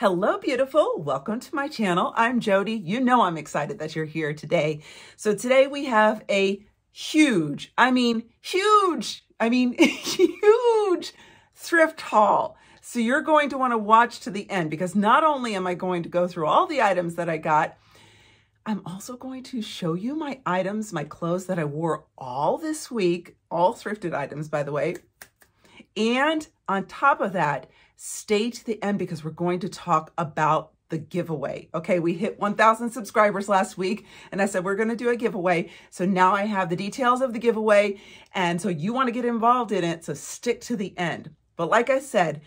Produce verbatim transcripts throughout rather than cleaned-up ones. Hello, beautiful. Welcome to my channel. I'm JoDee. You know I'm excited that you're here today. So today we have a huge, I mean, huge, I mean, huge thrift haul. So you're going to want to watch to the end because not only am I going to go through all the items that I got, I'm also going to show you my items, my clothes that I wore all this week, all thrifted items, by the way. And on top of that, stay to the end because we're going to talk about the giveaway. Okay, we hit one thousand subscribers last week and I said, we're going to do a giveaway. So now I have the details of the giveaway. And so you want to get involved in it. So stick to the end. But like I said,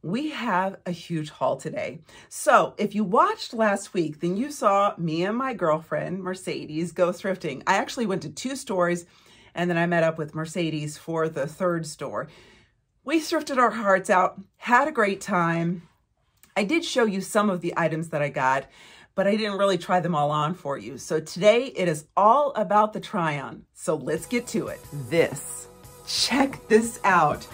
we have a huge haul today. So if you watched last week, then you saw me and my girlfriend, Mercedes, go thrifting. I actually went to two stores and then I met up with Mercedes for the third store. We thrifted our hearts out, had a great time. I did show you some of the items that I got, but I didn't really try them all on for you. So today it is all about the try on. So let's get to it. This, check this out.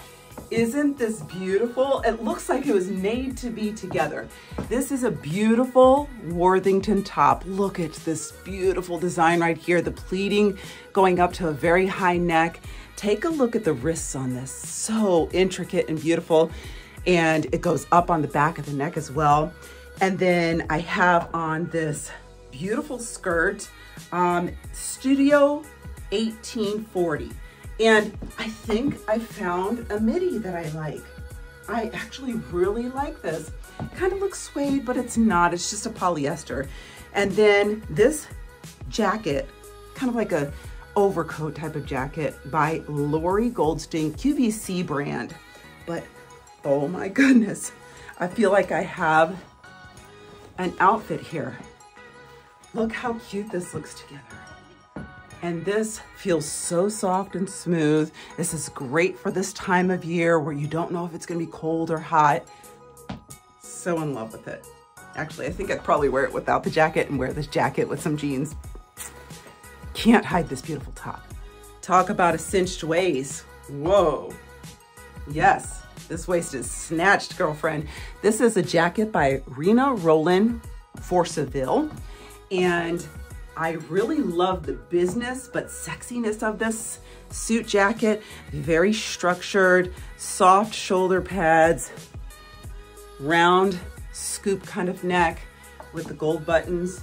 Isn't this beautiful? It looks like it was made to be together. This is a beautiful Worthington top. Look at this beautiful design right here. The pleating going up to a very high neck. Take a look at the wrists on this. So intricate and beautiful. And it goes up on the back of the neck as well. And then I have on this beautiful skirt, um, Studio eighteen forty. And I think I found a midi that I like. I actually really like this. It kind of looks suede, but it's not. It's just a polyester. And then this jacket, kind of like a overcoat type of jacket by Lori Goldstein, Q V C brand. But oh my goodness, I feel like I have an outfit here. Look how cute this looks together. And this feels so soft and smooth. This is great for this time of year where you don't know if it's gonna be cold or hot. So in love with it. Actually, I think I'd probably wear it without the jacket and wear this jacket with some jeans. Can't hide this beautiful top. Talk about a cinched waist. Whoa. Yes, this waist is snatched, girlfriend. This is a jacket by Rena Roland for Seville. And I really love the business but sexiness of this suit jacket. Very structured, soft shoulder pads, round scoop kind of neck with the gold buttons.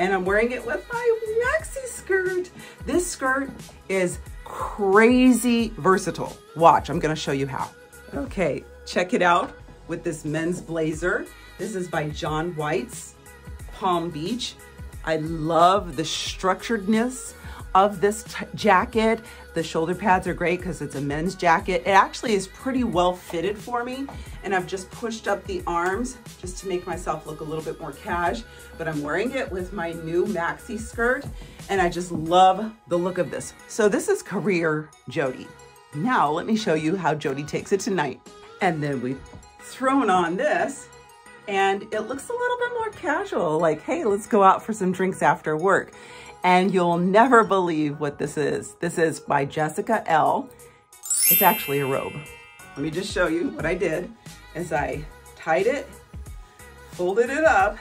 And I'm wearing it with my maxi skirt. This skirt is crazy versatile. Watch, I'm gonna show you how. Okay, check it out with this men's blazer. This is by John Whites Palm Beach. I love the structuredness of this jacket. The shoulder pads are great because it's a men's jacket. It actually is pretty well fitted for me. And I've just pushed up the arms just to make myself look a little bit more cash, but I'm wearing it with my new maxi skirt. And I just love the look of this. So this is career JoDee. Now let me show you how JoDee takes it tonight. And then we've thrown on this and it looks a little bit more casual. Like, hey, let's go out for some drinks after work. And you'll never believe what this is. This is by Jessica L. It's actually a robe. Let me just show you what I did is I tied it, folded it up,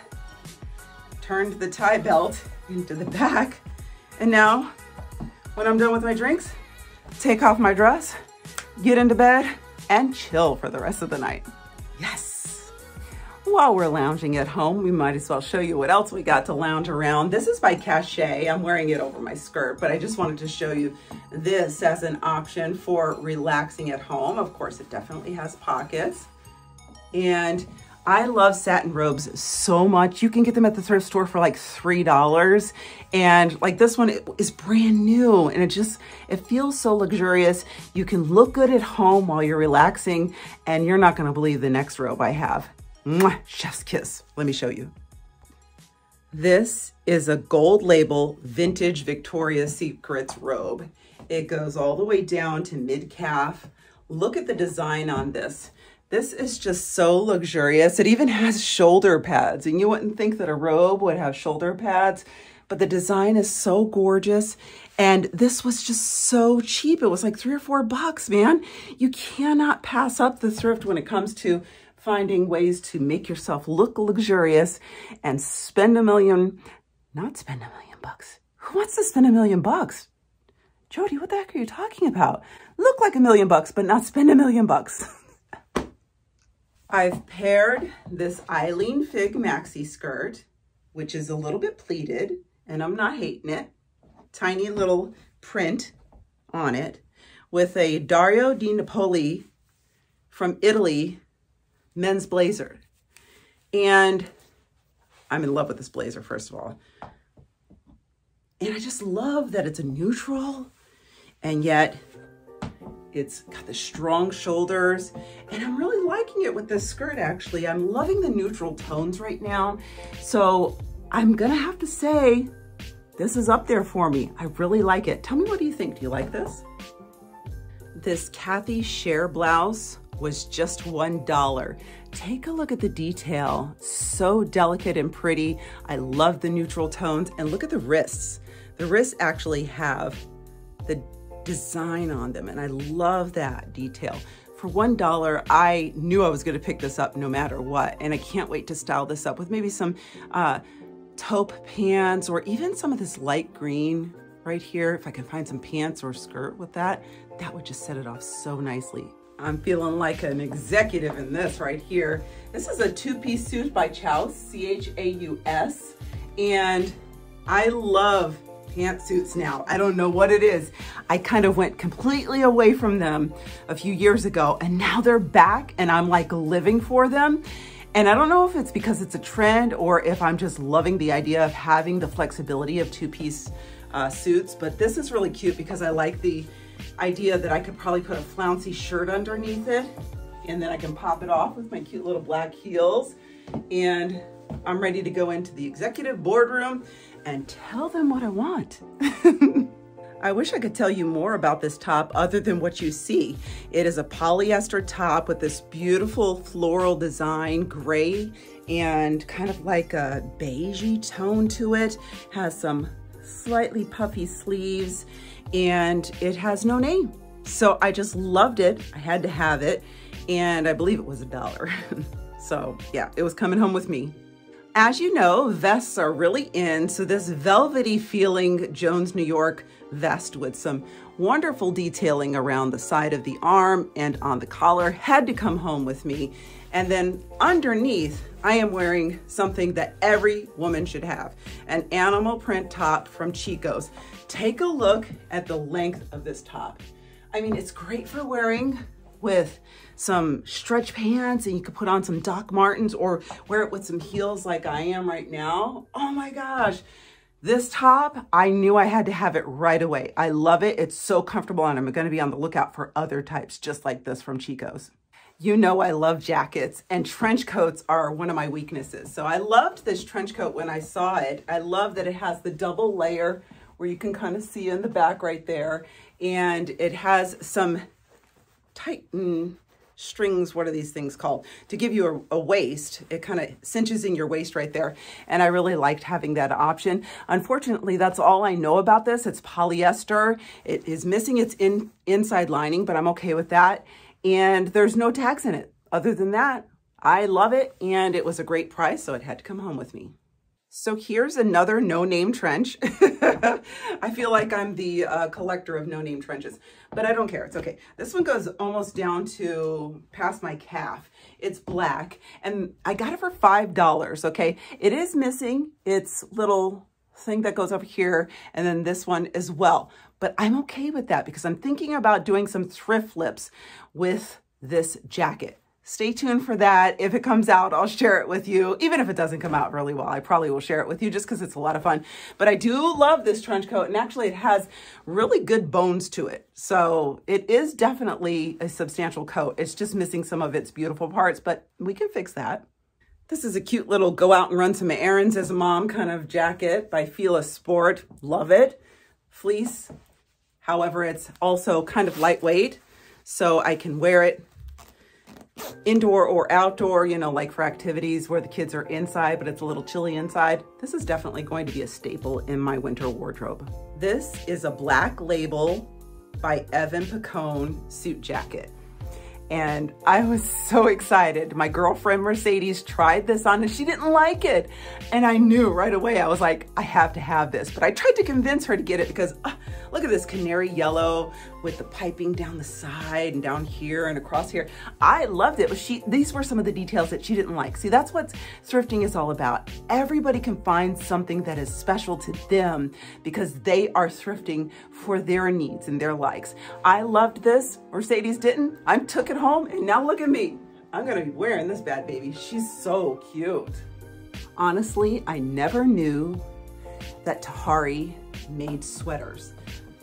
turned the tie belt into the back. And now when I'm done with my drinks, take off my dress, get into bed and chill for the rest of the night. Yes. While we're lounging at home, we might as well show you what else we got to lounge around. This is by Caché. I'm wearing it over my skirt, but I just wanted to show you this as an option for relaxing at home. Of course, it definitely has pockets. And I love satin robes so much. You can get them at the thrift store for like three dollars. And like this one is brand new and it just, it feels so luxurious. You can look good at home while you're relaxing and you're not gonna believe the next robe I have. Mwah, chef's kiss. Let me show you. This is a gold label vintage Victoria's Secret robe. It goes all the way down to mid-calf. Look at the design on this. This is just so luxurious. It even has shoulder pads, and you wouldn't think that a robe would have shoulder pads, but the design is so gorgeous. And this was just so cheap. It was like three or four bucks, man. You cannot pass up the thrift when it comes to finding ways to make yourself look luxurious and spend a million, not spend a million bucks. Who wants to spend a million bucks? JoDee, what the heck are you talking about? Look like a million bucks, but not spend a million bucks. I've paired this Eileen Fig maxi skirt, which is a little bit pleated, and I'm not hating it. Tiny little print on it, with a Dario di Napoli from Italy men's blazer. And I'm in love with this blazer, first of all. And I just love that it's a neutral, and yet it's got the strong shoulders, and I'm really liking it with this skirt, actually. I'm loving the neutral tones right now. So I'm gonna have to say, this is up there for me. I really like it. Tell me, what do you think? Do you like this? This Kathy Shear blouse was just one dollar. Take a look at the detail. So delicate and pretty. I love the neutral tones, and look at the wrists. The wrists actually have the design on them, and I love that detail. For one dollar, I knew I was gonna pick this up no matter what, and I can't wait to style this up with maybe some uh, taupe pants, or even some of this light green right here. If I can find some pants or skirt with that, that would just set it off so nicely. I'm feeling like an executive in this right here. This is a two-piece suit by Chaus, C H A U S, and I love pantsuits now. I don't know what it is. I kind of went completely away from them a few years ago, and now they're back, and I'm like living for them. And I don't know if it's because it's a trend or if I'm just loving the idea of having the flexibility of two-piece uh, suits, but this is really cute because I like the idea that I could probably put a flouncy shirt underneath it, and then I can pop it off with my cute little black heels, and I'm ready to go into the executive boardroom and tell them what I want. I wish I could tell you more about this top other than what you see. It is a polyester top with this beautiful floral design, gray and kind of like a beigey tone to it. Has some slightly puffy sleeves, and it has no name. So I just loved it. I had to have it, and I believe it was a dollar. So yeah, it was coming home with me. As you know, vests are really in, so this velvety feeling Jones New York vest with some wonderful detailing around the side of the arm and on the collar had to come home with me. And then underneath, I am wearing something that every woman should have, an animal print top from Chico's. Take a look at the length of this top. I mean, it's great for wearing with some stretch pants, and you could put on some Doc Martens or wear it with some heels like I am right now. Oh my gosh. This top, I knew I had to have it right away. I love it. It's so comfortable, and I'm going to be on the lookout for other types just like this from Chico's. You know I love jackets, and trench coats are one of my weaknesses. So I loved this trench coat when I saw it. I love that it has the double layer where you can kind of see in the back right there, and it has some tighten strings, what are these things called, to give you a, a waist. It kind of cinches in your waist right there, and I really liked having that option. Unfortunately, that's all I know about this. It's polyester. It is missing its in, inside lining, but I'm okay with that, and there's no tags in it. Other than that, I love it, and it was a great price, so it had to come home with me. So here's another no-name trench. I feel like I'm the uh, collector of no-name trenches, but I don't care. It's okay. This one goes almost down to past my calf. It's black, and I got it for five dollars, okay? It is missing its little thing that goes over here, and then this one as well. But I'm okay with that because I'm thinking about doing some thrift flips with this jacket. Stay tuned for that. If it comes out, I'll share it with you. Even if it doesn't come out really well, I probably will share it with you just because it's a lot of fun. But I do love this trench coat, and actually it has really good bones to it. So it is definitely a substantial coat. It's just missing some of its beautiful parts, but we can fix that. This is a cute little go out and run some errands as a mom kind of jacket by Fila Sport. Love it. Fleece. However, it's also kind of lightweight, so I can wear it indoor or outdoor, you know, like for activities where the kids are inside, but it's a little chilly inside. This is definitely going to be a staple in my winter wardrobe. This is a black label by Evan Picone suit jacket. and I was so excited. My girlfriend Mercedes tried this on and she didn't like it. And I knew right away, I was like, I have to have this. But I tried to convince her to get it because uh, look at this canary yellow with the piping down the side and down here and across here. I loved it. She, these were some of the details that she didn't like. See, that's what thrifting is all about. Everybody can find something that is special to them because they are thrifting for their needs and their likes. I loved this. Mercedes didn't. I took it home and now look at me. I'm gonna be wearing this bad baby. She's so cute. Honestly, I never knew that Tahari made sweaters.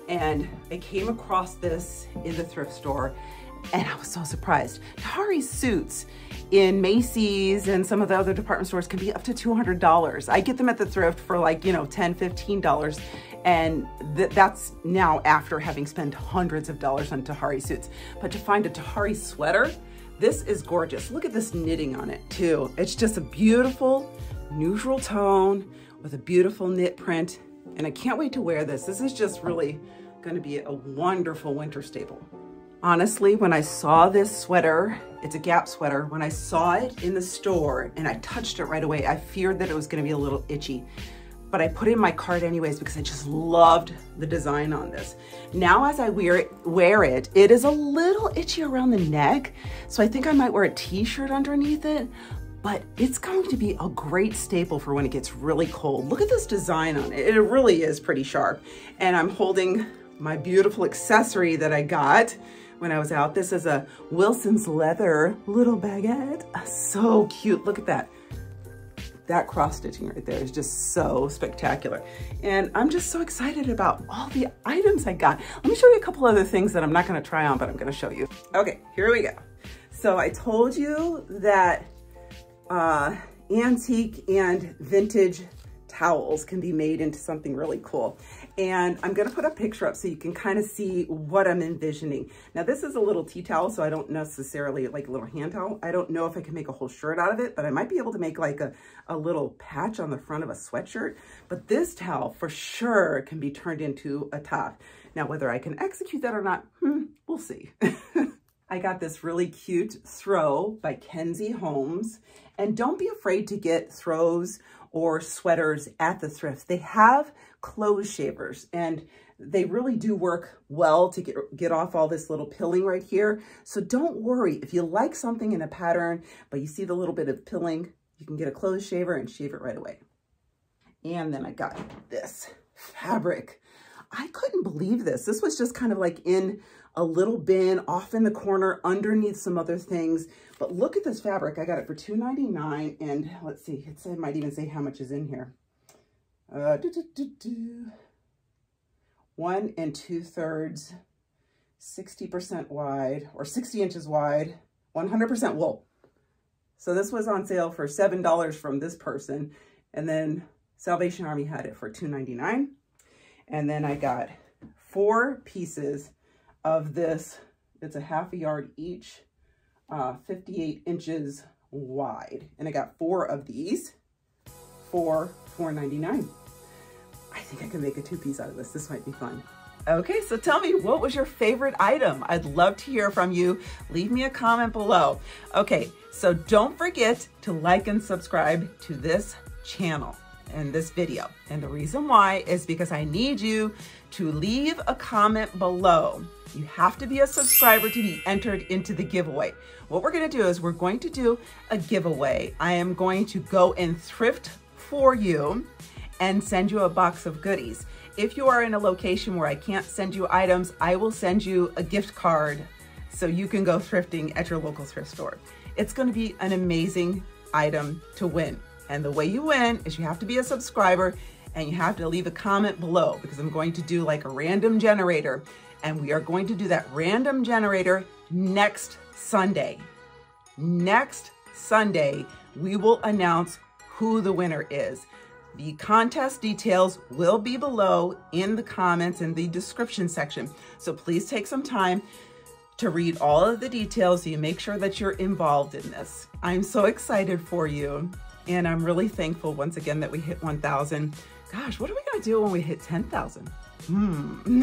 And I came across this in the thrift store and I was so surprised. Tahari suits in Macy's and some of the other department stores can be up to two hundred dollars. I get them at the thrift for like, you know, ten, fifteen dollars. And th that's now after having spent hundreds of dollars on Tahari suits. But to find a Tahari sweater, this is gorgeous. Look at this knitting on it too. It's just a beautiful neutral tone with a beautiful knit print. And I can't wait to wear this. This is just really gonna be a wonderful winter staple. Honestly, when I saw this sweater, it's a Gap sweater, when I saw it in the store and I touched it right away, I feared that it was gonna be a little itchy. But I put it in my cart anyways because I just loved the design on this. Now as I wear it, wear it, it is a little itchy around the neck, so I think I might wear a t-shirt underneath it, but it's going to be a great staple for when it gets really cold. Look at this design on it. It really is pretty sharp. And I'm holding my beautiful accessory that I got when I was out. This is a Wilson's leather little baguette. So cute, look at that. That cross stitching right there is just so spectacular. And I'm just so excited about all the items I got. Let me show you a couple other things that I'm not gonna try on, but I'm gonna show you. Okay, here we go. So I told you that uh, antique and vintage towels can be made into something really cool. And I'm gonna put a picture up so you can kind of see what I'm envisioning. Now this is a little tea towel, so I don't necessarily like a little hand towel. I don't know if I can make a whole shirt out of it, but I might be able to make like a, a little patch on the front of a sweatshirt. But this towel for sure can be turned into a top. Now whether I can execute that or not, hmm, we'll see. I got this really cute throw by Kenzie Holmes. And don't be afraid to get throws or sweaters at the thrift. They have clothes shavers and they really do work well to get, get off all this little pilling right here. So don't worry, if you like something in a pattern, but you see the little bit of pilling, you can get a clothes shaver and shave it right away. And then I got this fabric. I couldn't believe this. This was just kind of like in a little bin off in the corner underneath some other things. But look at this fabric. I got it for two ninety-nine, and let's see, it's, it might even say how much is in here. Uh, doo -doo -doo -doo. One and two thirds, sixty percent wide or sixty inches wide, one hundred percent wool. So this was on sale for seven dollars from this person. And then Salvation Army had it for two ninety-nine. And then I got four pieces of this. It's a half a yard each, uh, fifty-eight inches wide. And I got four of these for four ninety-nine. I think I can make a two piece out of this. This might be fun. Okay, so tell me, what was your favorite item? I'd love to hear from you. Leave me a comment below. Okay, so don't forget to like and subscribe to this channel and this video. And the reason why is because I need you to leave a comment below. You have to be a subscriber to be entered into the giveaway. What we're gonna do is we're going to do a giveaway. I am going to go and thrift for you and send you a box of goodies. If you are in a location where I can't send you items, I will send you a gift card so you can go thrifting at your local thrift store. It's gonna be an amazing item to win. And the way you win is you have to be a subscriber and you have to leave a comment below, because I'm going to do like a random generator, and we are going to do that random generator next Sunday. Next Sunday, we will announce who the winner is. The contest details will be below in the comments in the description section. So please take some time to read all of the details so you make sure that you're involved in this. I'm so excited for you. And I'm really thankful once again that we hit one thousand. Gosh, what are we gonna do when we hit ten thousand? Hmm.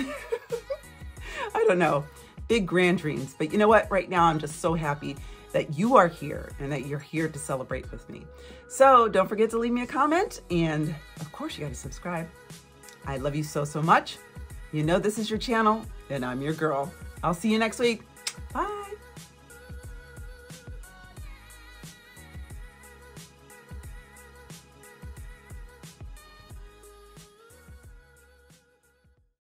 I don't know. big grand dreams. But you know what? Right now, I'm just so happy that you are here and that you're here to celebrate with me. So don't forget to leave me a comment. And of course, you got to subscribe. I love you so, so much. You know this is your channel, and I'm your girl. I'll see you next week.